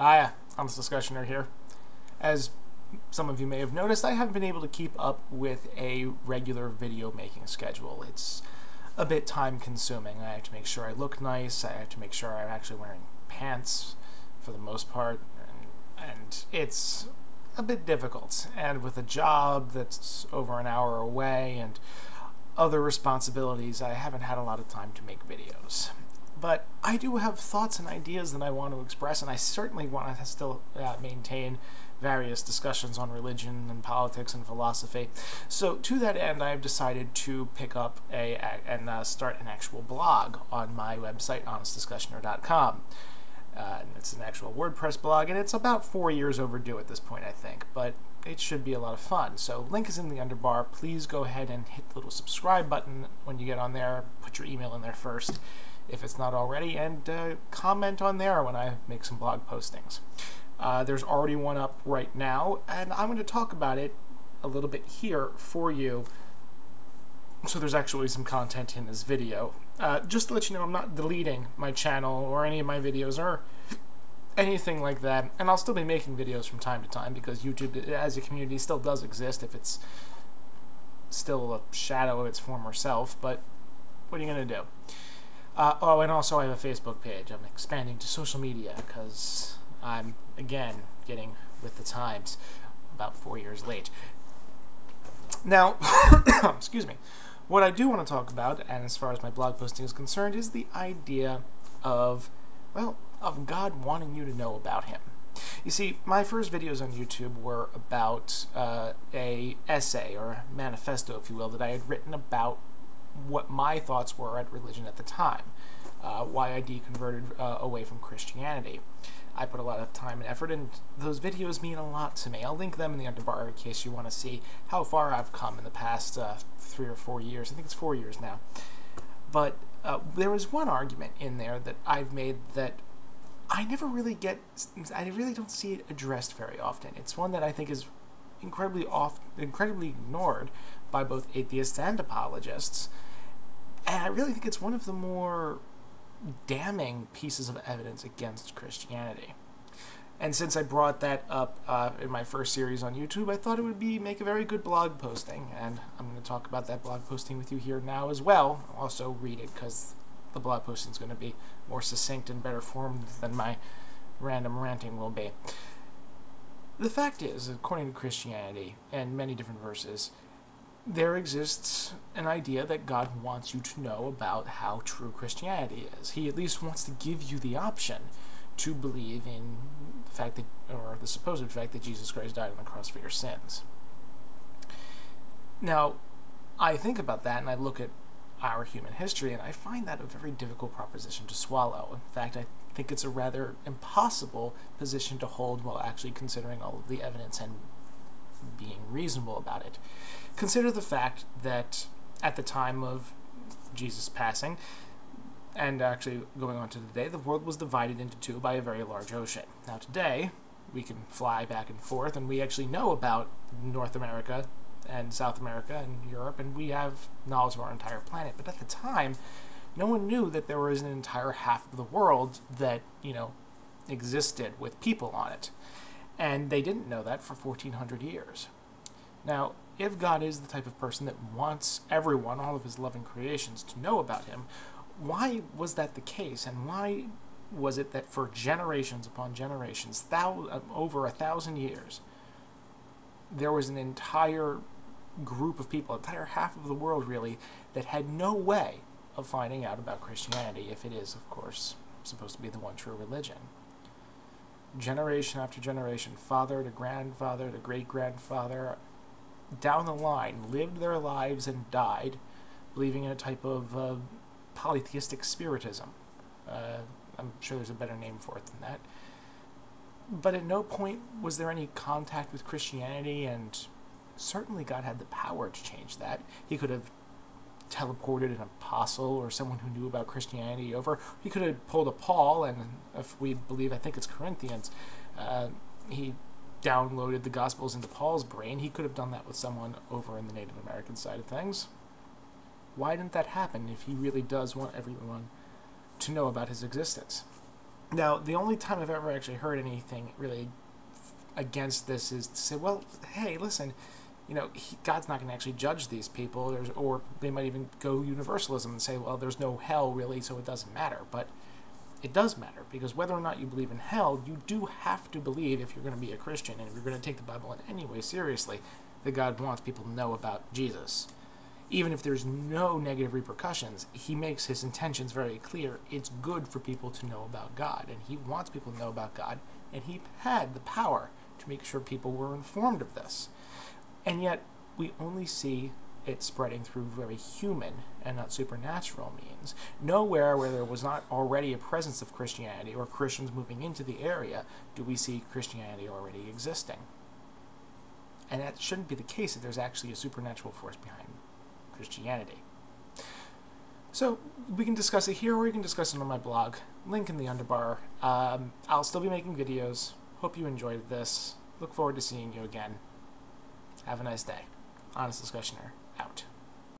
Hi, Honest Discussioner here. As some of you may have noticed, I haven't been able to keep up with a regular video making schedule. It's a bit time consuming. I have to make sure I look nice, I have to make sure I'm actually wearing pants for the most part, and it's a bit difficult. And with a job that's over an hour away and other responsibilities, I haven't had a lot of time to make videos. But I do have thoughts and ideas that I want to express, and I certainly want to still maintain various discussions on religion and politics and philosophy. So to that end, I've decided to pick up and start an actual blog on my website, honestdiscussioner.com. It's an actual WordPress blog, and it's about 4 years overdue at this point, I think, but it should be a lot of fun. So link is in the underbar. Please go ahead and hit the little subscribe button when you get on there. Put your email in there first, if it's not already, and comment on there when I make some blog postings. There's already one up right now, and I'm going to talk about it a little bit here for you, so there's actually some content in this video. Just to let you know, I'm not deleting my channel or any of my videos or anything like that, and I'll still be making videos from time to time, because YouTube as a community still does exist, if it's still a shadow of its former self, but what are you going to do? Oh, and also I have a Facebook page. I'm expanding to social media because I'm, again, getting with the times, about 4 years late. Now, excuse me, what I do want to talk about, and as far as my blog posting is concerned, is the idea of, well, of God wanting you to know about Him. You see, my first videos on YouTube were about a essay or manifesto, if you will, that I had written about what my thoughts were at religion at the time, why I deconverted away from Christianity. I put a lot of time and effort, and those videos mean a lot to me. I'll link them in the underbar in case you want to see how far I've come in the past 3 or 4 years. I think it's 4 years now. But there was one argument in there that I've made that I really don't see it addressed very often. It's one that I think is incredibly ignored by both atheists and apologists, and I really think it's one of the more damning pieces of evidence against Christianity. And since I brought that up in my first series on YouTube, I thought it would make a very good blog posting, and I'm going to talk about that blog posting with you here now as well. I'll also read it, because the blog posting is going to be more succinct and better formed than my random ranting will be. The fact is, according to Christianity and many different verses, there exists an idea that God wants you to know about how true Christianity is. He at least wants to give you the option to believe in the fact that, or the supposed fact that Jesus Christ died on the cross for your sins. Now, I think about that and I look at our human history, and I find that a very difficult proposition to swallow. In fact, I think it's a rather impossible position to hold while actually considering all of the evidence and being reasonable about it. Consider the fact that at the time of Jesus' passing, and actually going on to today, the world was divided into two by a very large ocean. Now today, we can fly back and forth, and we actually know about North America and South America and Europe, and we have knowledge of our entire planet. But at the time, no one knew that there was an entire half of the world that, you know, existed with people on it. And they didn't know that for 1,400 years. Now, if God is the type of person that wants everyone, all of His loving creations, to know about Him, why was that the case? And why was it that for generations upon generations, over 1,000 years, there was an entire group of people, entire half of the world, really, that had no way of finding out about Christianity, if it is, of course, supposed to be the one true religion? Generation after generation, father to grandfather to great-grandfather, down the line, lived their lives and died believing in a type of polytheistic spiritism. I'm sure there's a better name for it than that. But at no point was there any contact with Christianity, and certainly God had the power to change that. He could have teleported an apostle or someone who knew about Christianity over. He could have pulled a Paul, and if we believe, I think it's Corinthians, he downloaded the Gospels into Paul's brain. He could have done that with someone over in the Native American side of things. Why didn't that happen if He really does want everyone to know about His existence? Now, the only time I've ever actually heard anything really against this is to say, well, hey, listen, you know, God's not going to actually judge these people, or they might even go universalism and say, well, there's no hell really, so it doesn't matter. But it does matter, because whether or not you believe in hell, you do have to believe, if you're going to be a Christian and if you're going to take the Bible in any way seriously, that God wants people to know about Jesus. Even if there's no negative repercussions, he makes his intentions very clear. It's good for people to know about God, and he wants people to know about God, and he had the power to make sure people were informed of this. And yet, we only see it spreading through very human and not supernatural means. Nowhere where there was not already a presence of Christianity or Christians moving into the area do we see Christianity already existing. And that shouldn't be the case if there's actually a supernatural force behind Christianity. So we can discuss it here, or you can discuss it on my blog. Link in the underbar. I'll still be making videos. Hope you enjoyed this. Look forward to seeing you again. Have a nice day. Honest Discussioner, out.